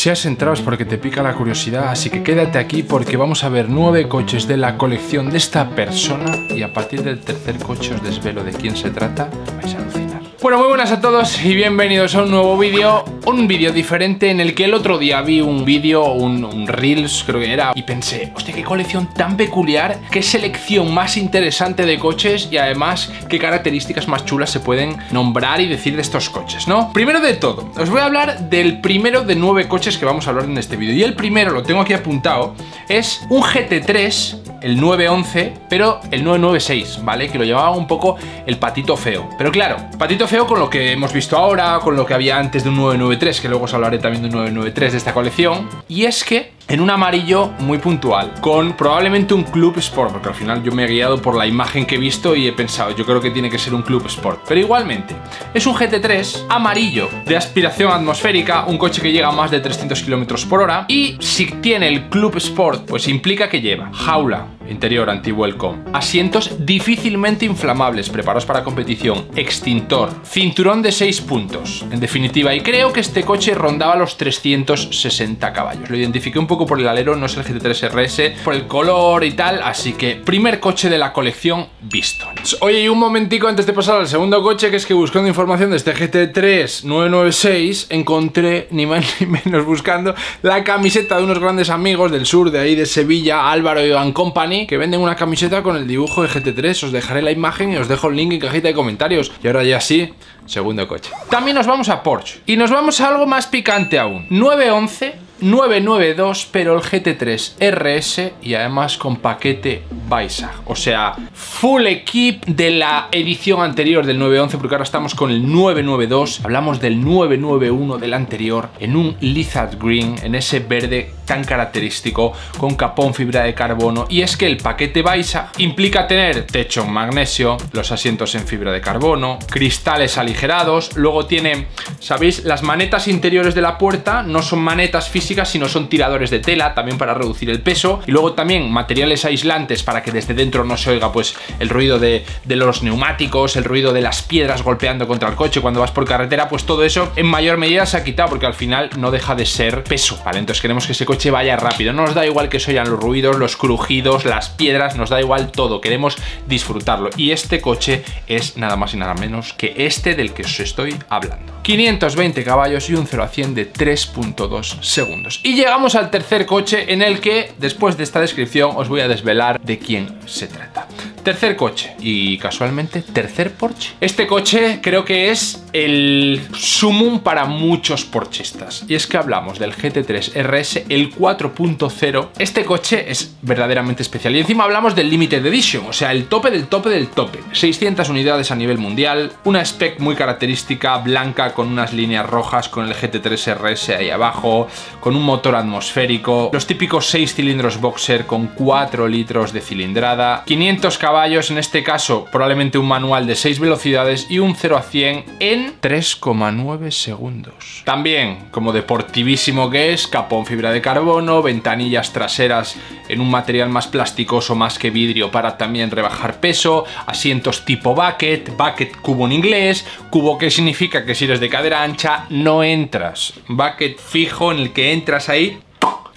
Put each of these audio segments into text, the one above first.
Si has entrado es porque te pica la curiosidad, así que quédate aquí porque vamos a ver 9 coches de la colección de esta persona y a partir del tercer coche os desvelo de quién se trata, vais a alucinar. Bueno, muy buenas a todos y bienvenidos a un nuevo vídeo. Un vídeo diferente en el que el otro día vi un vídeo, un Reels creo que era, y pensé, hostia, qué colección tan peculiar, qué selección más interesante de coches y además qué características más chulas se pueden nombrar y decir de estos coches, ¿no? Primero de todo, os voy a hablar del primero de 9 coches que vamos a hablar en este vídeo, y el primero, lo tengo aquí apuntado, es un GT3, el 911, pero el 996, ¿vale? Que lo llevaba un poco el patito feo, pero claro, patito feo con lo que hemos visto ahora, con lo que había antes de un 993, que luego os hablaré también de un 993 de esta colección, y es que en un amarillo muy puntual, con probablemente un Club Sport, porque al final yo me he guiado por la imagen que he visto y he pensado, yo creo que tiene que ser un Club Sport, pero igualmente, es un GT3 amarillo, de aspiración atmosférica, un coche que llega a más de 300 km/h, y si tiene el Club Sport, pues implica que lleva jaula interior anti-welcome, asientos difícilmente inflamables, preparados para competición, extintor, cinturón de 6 puntos, en definitiva, y creo que este coche rondaba los 360 caballos, lo identifiqué un poco por el alero, no es el GT3 RS, por el color y tal, así que primer coche de la colección visto. Oye, y un momentico antes de pasar al segundo coche, que es que buscando información de este GT3 996 encontré, ni más ni menos buscando, la camiseta de unos grandes amigos del sur, de ahí de Sevilla, Álvaro y Van Company, que venden una camiseta con el dibujo de GT3, os dejaré la imagen y os dejo el link en cajita de comentarios. Y ahora ya sí, segundo coche. También nos vamos a Porsche, y nos vamos a algo más picante aún, 911 992, pero el GT3 RS y además con paquete Baisag, o sea, full equip de la edición anterior del 911, porque ahora estamos con el 992, hablamos del 991 del anterior, en un Lizard Green, en ese verde tan característico, con capón fibra de carbono, y es que el paquete Baisag implica tener techo en magnesio, los asientos en fibra de carbono, cristales aligerados, luego tiene, ¿sabéis? Las manetas interiores de la puerta no son manetas físicas, sino son tiradores de tela, también para reducir el peso, y luego también materiales aislantes para que desde dentro no se oiga pues el ruido de los neumáticos, el ruido de las piedras golpeando contra el coche cuando vas por carretera, pues todo eso en mayor medida se ha quitado porque al final no deja de ser peso, ¿vale? Entonces queremos que ese coche vaya rápido, no nos da igual que se oigan los ruidos, los crujidos, las piedras, nos da igual todo, queremos disfrutarlo, y este coche es nada más y nada menos que este del que os estoy hablando. 520 caballos y un 0 a 100 de 3.2 segundos. Y llegamos al tercer coche, en el que, después de esta descripción, os voy a desvelar de quién se trata. Tercer coche, y casualmente tercer Porsche. Este coche creo que es el sumum para muchos porchistas, y es que hablamos del GT3 RS, el 4.0. Este coche es verdaderamente especial, y encima hablamos del Limited Edition, o sea, el tope del tope del tope. 600 unidades a nivel mundial, una spec muy característica, blanca, con unas líneas rojas, con el GT3 RS ahí abajo, con un motor atmosférico, los típicos 6 cilindros boxer con 4 litros de cilindrada, 500 caballos, en este caso probablemente un manual de 6 velocidades y un 0 a 100 en 3,9 segundos. También, como deportivísimo que es, capón fibra de carbono, ventanillas traseras en un material más plasticoso más que vidrio para también rebajar peso, asientos tipo bucket, bucket cubo en inglés, cubo que significa que si eres de cadera ancha no entras, bucket fijo en el que entras ahí.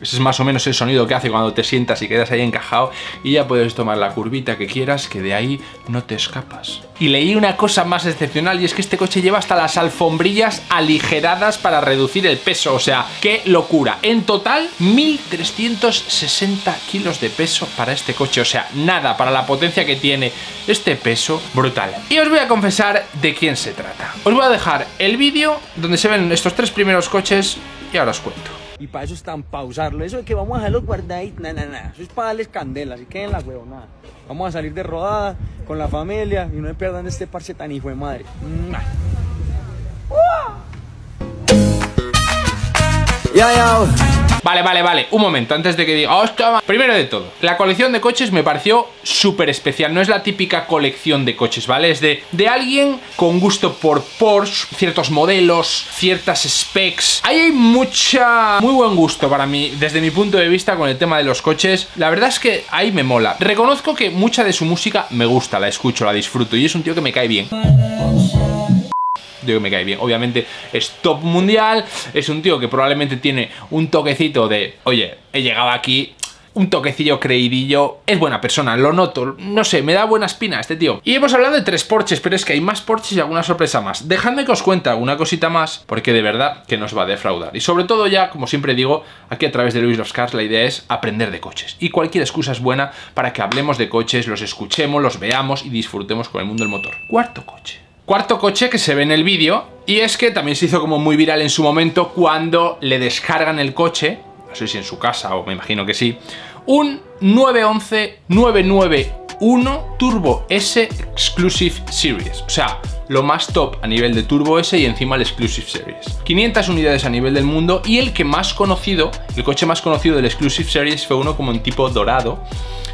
Ese es más o menos el sonido que hace cuando te sientas y quedas ahí encajado, y ya puedes tomar la curvita que quieras, que de ahí no te escapas. Y leí una cosa más excepcional, y es que este coche lleva hasta las alfombrillas aligeradas para reducir el peso, o sea, ¡qué locura! En total, 1.360 kilos de peso para este coche, o sea, nada para la potencia que tiene este peso, brutal. Y os voy a confesar de quién se trata. Os voy a dejar el vídeo donde se ven estos 3 primeros coches y ahora os cuento. Y para eso están pausarlo, eso de que vamos a dejarlos guardaditos, eso es para darles candela, así que en la huevonada. Vamos a salir de rodada con la familia y no me pierdan este parche tan hijo de madre. Vale, un momento, antes de que diga... ¡Hostia! Primero de todo, la colección de coches me pareció súper especial, no es la típica colección de coches, ¿vale? Es de alguien con gusto por Porsche, ciertos modelos, ciertas specs... Ahí hay muy buen gusto para mí, desde mi punto de vista, con el tema de los coches. La verdad es que ahí me mola. Reconozco que mucha de su música me gusta, la escucho, la disfruto, y es un tío que me cae bien. tío que me cae bien. Obviamente es top mundial, es un tío que probablemente tiene un toquecito de, oye, he llegado aquí, un toquecillo creidillo, es buena persona, lo noto, no sé, me da buena espina este tío. Y hemos hablado de 3 Porsches, pero es que hay más Porsches y alguna sorpresa más. Dejadme que os cuente alguna cosita más, porque de verdad que no os va a defraudar. Y sobre todo ya, como siempre digo, aquí a través de LuisLovesCars la idea es aprender de coches. Y cualquier excusa es buena para que hablemos de coches, los escuchemos, los veamos y disfrutemos con el mundo del motor. Cuarto coche. Cuarto coche que se ve en el vídeo, y es que también se hizo como muy viral en su momento cuando le descargan el coche, no sé si en su casa o me imagino que sí, un 911 991 Turbo S Exclusive Series. O sea, lo más top a nivel de Turbo S y encima el Exclusive Series. 500 unidades a nivel del mundo, y el que más conocido, el coche más conocido del Exclusive Series fue uno como en tipo dorado,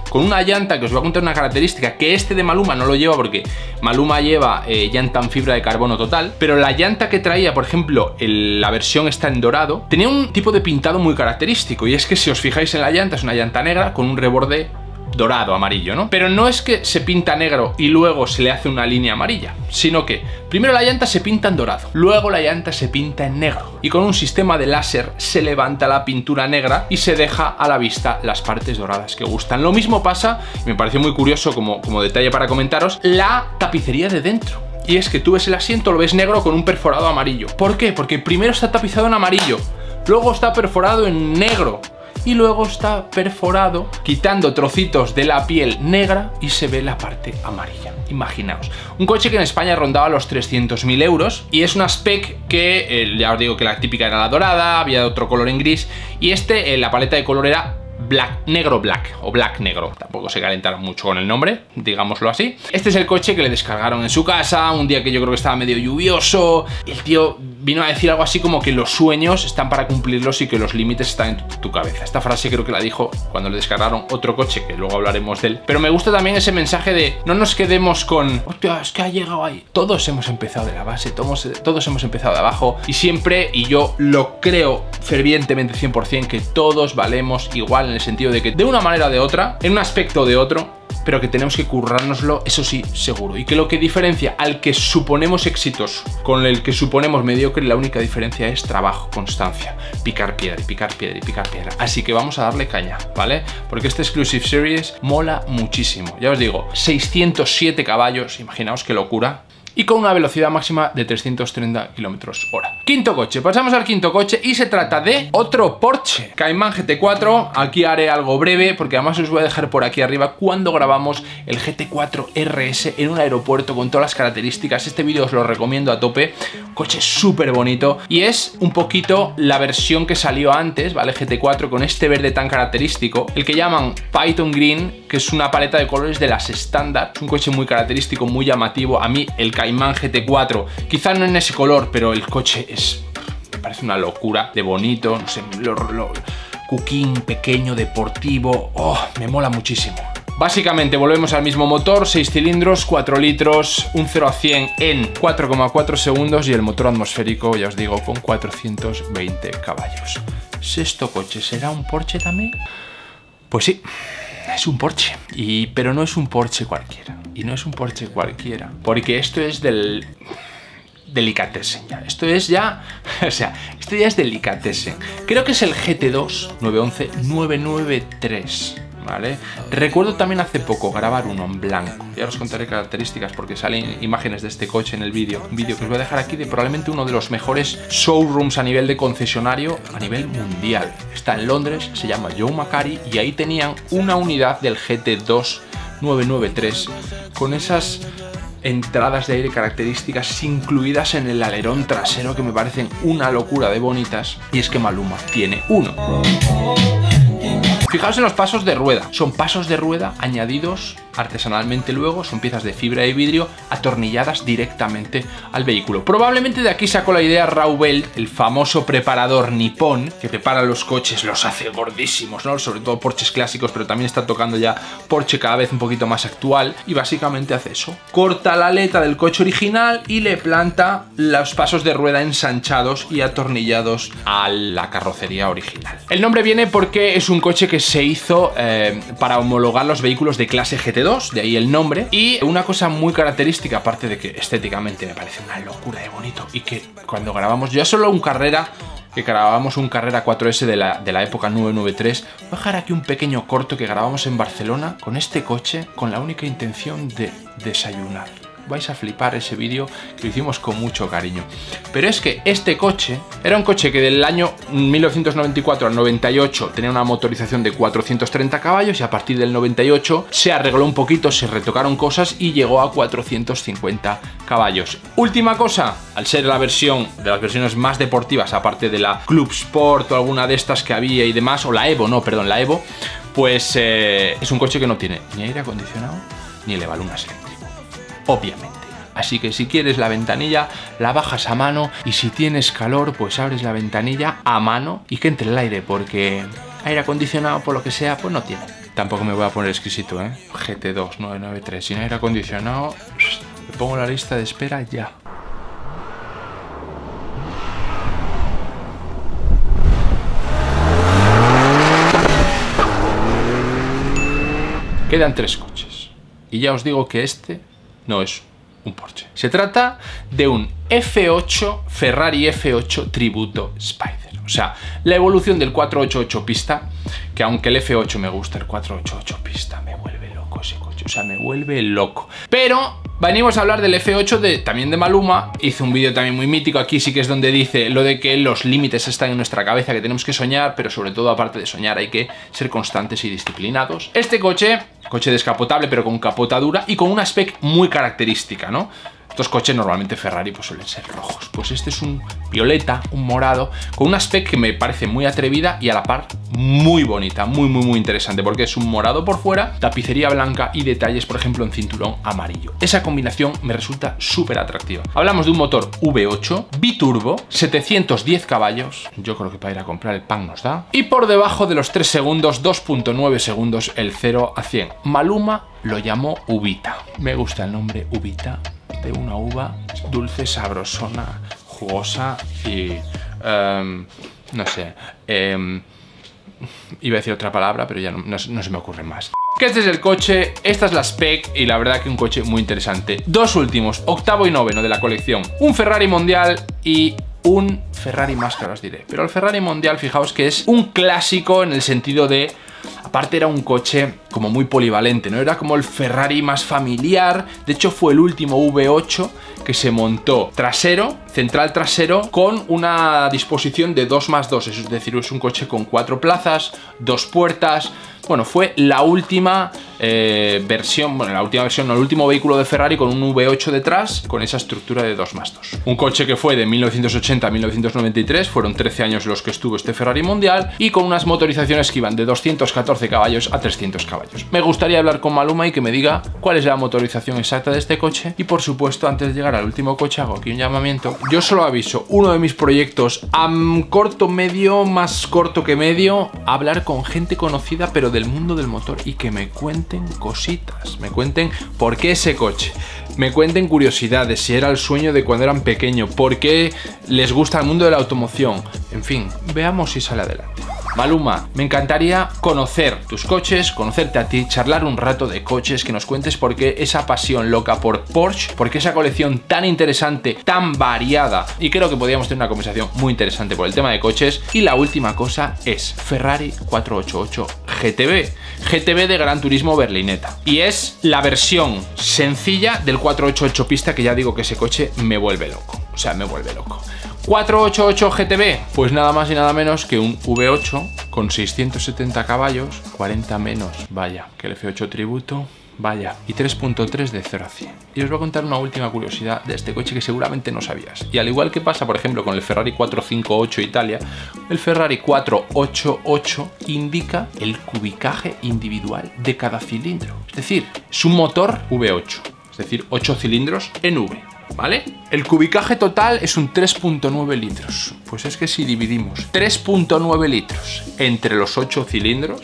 con una llanta que os voy a contar una característica que este de Maluma no lo lleva, porque Maluma lleva llanta en fibra de carbono total, pero la llanta que traía, por ejemplo, la versión está en dorado, tenía un tipo de pintado muy característico, y es que si os fijáis en la llanta, es una llanta negra con un reborde dorado, amarillo, ¿no? Pero no es que se pinta negro y luego se le hace una línea amarilla, sino que primero la llanta se pinta en dorado, luego la llanta se pinta en negro, y con un sistema de láser se levanta la pintura negra y se deja a la vista las partes doradas que gustan. Lo mismo pasa, y me pareció muy curioso como detalle para comentaros, la tapicería de dentro. Y es que tú ves el asiento, lo ves negro con un perforado amarillo. ¿Por qué? Porque primero está tapizado en amarillo, luego está perforado en negro, y luego está perforado quitando trocitos de la piel negra y se ve la parte amarilla. Imaginaos, un coche que en España rondaba los 300.000 euros y es una spec que, ya os digo que la típica era la dorada, había otro color en gris, y este, la paleta de color era black, negro black o black negro. Tampoco se calentaron mucho con el nombre, digámoslo así. Este es el coche que le descargaron en su casa, un día que yo creo que estaba medio lluvioso. El tío vino a decir algo así como que los sueños están para cumplirlos y que los límites están en tu cabeza. Esta frase creo que la dijo cuando le descargaron otro coche, que luego hablaremos de él. Pero me gusta también ese mensaje de no nos quedemos con, hostia, es que ha llegado ahí. Todos hemos empezado de la base, todos hemos empezado de abajo, y siempre, y yo lo creo fervientemente 100%, que todos valemos igual, en el sentido de que de una manera o de otra, en un aspecto o de otro, pero que tenemos que currárnoslo, eso sí, seguro. Y que lo que diferencia al que suponemos exitoso con el que suponemos mediocre, la única diferencia es trabajo, constancia, picar piedra y picar piedra y picar piedra. Así que vamos a darle caña, ¿vale? Porque este Exclusive Series mola muchísimo. Ya os digo, 607 caballos, imaginaos qué locura, y con una velocidad máxima de 330 km/h. Quinto coche, pasamos al quinto coche, y se trata de otro Porsche Cayman GT4. Aquí haré algo breve, porque además os voy a dejar por aquí arriba cuando grabamos el GT4 RS en un aeropuerto con todas las características. Este vídeo os lo recomiendo a tope, coche súper bonito, y es un poquito la versión que salió antes, ¿vale? GT4 con este verde tan característico, el que llaman Python Green, que es una paleta de colores de las estándar. Es un coche muy característico, muy llamativo. A mí el Cayman GT4, quizá no en ese color, pero el coche es, me parece una locura de bonito, no sé, cuquín, pequeño, deportivo, oh, me mola muchísimo. Básicamente volvemos al mismo motor, 6 cilindros, 4 litros, un 0 a 100 en 4,4 segundos y el motor atmosférico, ya os digo, con 420 caballos. ¿Sexto coche será un Porsche también? Pues sí, es un Porsche, pero no es un Porsche cualquiera. Y no es un Porsche cualquiera, porque esto es del delicatessen ya. Esto es ya, o sea, esto ya es delicatessen. Creo que es el GT2 911 993, ¿vale? Recuerdo también hace poco grabar uno en blanco. Ya os contaré características porque salen imágenes de este coche en el vídeo. Un vídeo que os voy a dejar aquí de probablemente uno de los mejores showrooms a nivel de concesionario a nivel mundial. Está en Londres, se llama Joe Macari, y ahí tenían una unidad del GT2 993 con esas entradas de aire características incluidas en el alerón trasero que me parecen una locura de bonitas, y es que Maluma tiene uno. Fijaos en los pasos de rueda, son pasos de rueda añadidos artesanalmente luego, son piezas de fibra de vidrio atornilladas directamente al vehículo. Probablemente de aquí sacó la idea Raubelt, el famoso preparador nipón que prepara los coches, los hace gordísimos, ¿no? Sobre todo Porsches clásicos, pero también está tocando ya Porsche cada vez un poquito más actual, y básicamente hace eso, corta la aleta del coche original y le planta los pasos de rueda ensanchados y atornillados a la carrocería original. El nombre viene porque es un coche que se hizo para homologar los vehículos de clase GT2. GT2, de ahí el nombre. Y una cosa muy característica, aparte de que estéticamente me parece una locura de bonito, y que cuando grabamos, yo solo un carrera, que grabamos un carrera 4S de la época 993, voy a dejar aquí un pequeño corto que grabamos en Barcelona con este coche, con la única intención de desayunar. Vais a flipar ese vídeo, que lo hicimos con mucho cariño. Pero es que este coche era un coche que del año 1994 al 98 tenía una motorización de 430 caballos, y a partir del 98 se arregló un poquito, se retocaron cosas y llegó a 450 caballos. Última cosa, al ser la versión de las versiones más deportivas, aparte de la Club Sport o alguna de estas que había y demás, o la Evo, no, perdón, la Evo, pues es un coche que no tiene ni aire acondicionado ni el evalunas eléctrico, obviamente. Así que si quieres la ventanilla, la bajas a mano, y si tienes calor, pues abres la ventanilla a mano y que entre el aire, porque aire acondicionado, por lo que sea, pues no tiene. Tampoco me voy a poner exquisito, ¿eh? GT2 993, sin aire acondicionado, me pongo la lista de espera ya. Quedan tres coches, y ya os digo que este no es un Porsche. Se trata de un F8, Ferrari F8 Tributo Spider. O sea, la evolución del 488 pista, que aunque el F8 me gusta, el 488 pista me vuelve loco ese coche. O sea, me vuelve loco. Pero venimos a hablar del F8 también de Maluma. Hizo un vídeo también muy mítico, aquí sí que es donde dice lo de que los límites están en nuestra cabeza, que tenemos que soñar, pero sobre todo, aparte de soñar, hay que ser constantes y disciplinados. Este coche, coche descapotable pero con capota dura y con una spec muy característica, ¿no? Estos coches normalmente Ferrari pues suelen ser rojos, pues este es un violeta, un morado, con una spec que me parece muy atrevida y a la par muy bonita, muy interesante, porque es un morado por fuera, tapicería blanca y detalles, por ejemplo, en cinturón amarillo. Esa combinación me resulta súper atractiva. Hablamos de un motor V8 biturbo, 710 caballos, yo creo que para ir a comprar el pan nos da, y por debajo de los 3 segundos, 2.9 segundos el 0 a 100. Maluma lo llamó Ubita. Me gusta el nombre Ubita, de una uva dulce, sabrosona, jugosa y no sé, iba a decir otra palabra, pero ya no se me ocurre más. Que este es el coche, esta es la spec, y la verdad que un coche muy interesante. Dos últimos, octavo y noveno de la colección, un Ferrari Mundial y un Ferrari más, que os diré. Pero el Ferrari Mundial, fijaos que es un clásico en el sentido de, aparte era un coche como muy polivalente, ¿no? Era como el Ferrari más familiar. De hecho fue el último V8 que se montó trasero, central trasero, con una disposición de 2+2. Es decir, es un coche con 4 plazas, 2 puertas. Bueno, fue la última versión, bueno, la última versión, no, el último vehículo de Ferrari con un V8 detrás, con esa estructura de 2+2. Un coche que fue de 1980 a 1993, fueron 13 años los que estuvo este Ferrari Mundial, y con unas motorizaciones que iban de 214 caballos a 300 caballos. Me gustaría hablar con Maluma y que me diga cuál es la motorización exacta de este coche, y por supuesto, antes de llegar al último coche, hago aquí un llamamiento. Yo solo aviso, uno de mis proyectos a corto, medio, más corto que medio, hablar con gente conocida, pero del mundo del motor, y que me cuenten cositas, me cuenten por qué ese coche, me cuenten curiosidades, si era el sueño de cuando eran pequeños, por qué les gusta el mundo de la automoción, en fin, veamos si sale adelante. Maluma, me encantaría conocer tus coches, conocerte a ti, charlar un rato de coches, que nos cuentes por qué esa pasión loca por Porsche, por qué esa colección tan interesante, tan variada, y creo que podríamos tener una conversación muy interesante por el tema de coches. Y la última cosa es Ferrari 488 GTB de Gran Turismo Berlineta, y es la versión sencilla del 488 pista, que ya digo que ese coche me vuelve loco, o sea, me vuelve loco. 488 GTB, pues nada más y nada menos que un V8 con 670 caballos, 40 menos, vaya, que el F8 tributo, vaya, y 3.3 de 0 a 100. Y os voy a contar una última curiosidad de este coche que seguramente no sabías. Y al igual que pasa, por ejemplo, con el Ferrari 458 Italia, el Ferrari 488 indica el cubicaje individual de cada cilindro. Es decir, es un motor V8, es decir, 8 cilindros en V. ¿Vale? El cubicaje total es un 3.9 litros. Pues es que si dividimos 3.9 litros entre los 8 cilindros,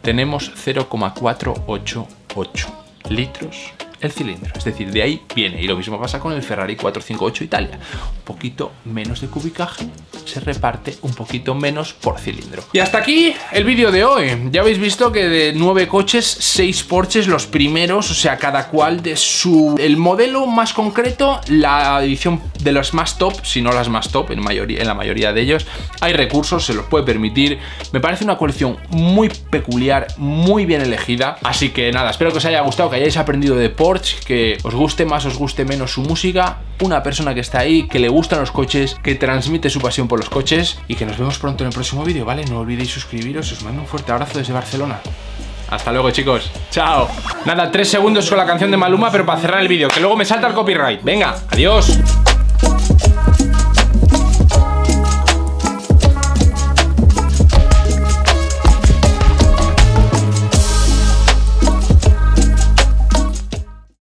tenemos 0,488 litros el cilindro, es decir, de ahí viene. Y lo mismo pasa con el Ferrari 458 Italia, un poquito menos de cubicaje, se reparte un poquito menos por cilindro. Y hasta aquí el vídeo de hoy. Ya habéis visto que de 9 coches, 6 Porsches, los primeros, o sea, cada cual de su... el modelo más concreto, la edición de las más top, si no las más top, en la mayoría de ellos, hay recursos, se los puede permitir. Me parece una colección muy peculiar, muy bien elegida. Así que nada, espero que os haya gustado, que hayáis aprendido de Porsche, que os guste más, os guste menos su música. Una persona que está ahí, que le gustan los coches, que transmite su pasión por los coches, y que nos vemos pronto en el próximo vídeo, ¿vale? No olvidéis suscribiros, os mando un fuerte abrazo desde Barcelona. Hasta luego, chicos. Chao. Nada, 3 segundos con la canción de Maluma, pero para cerrar el vídeo, que luego me salta el copyright. Venga, adiós.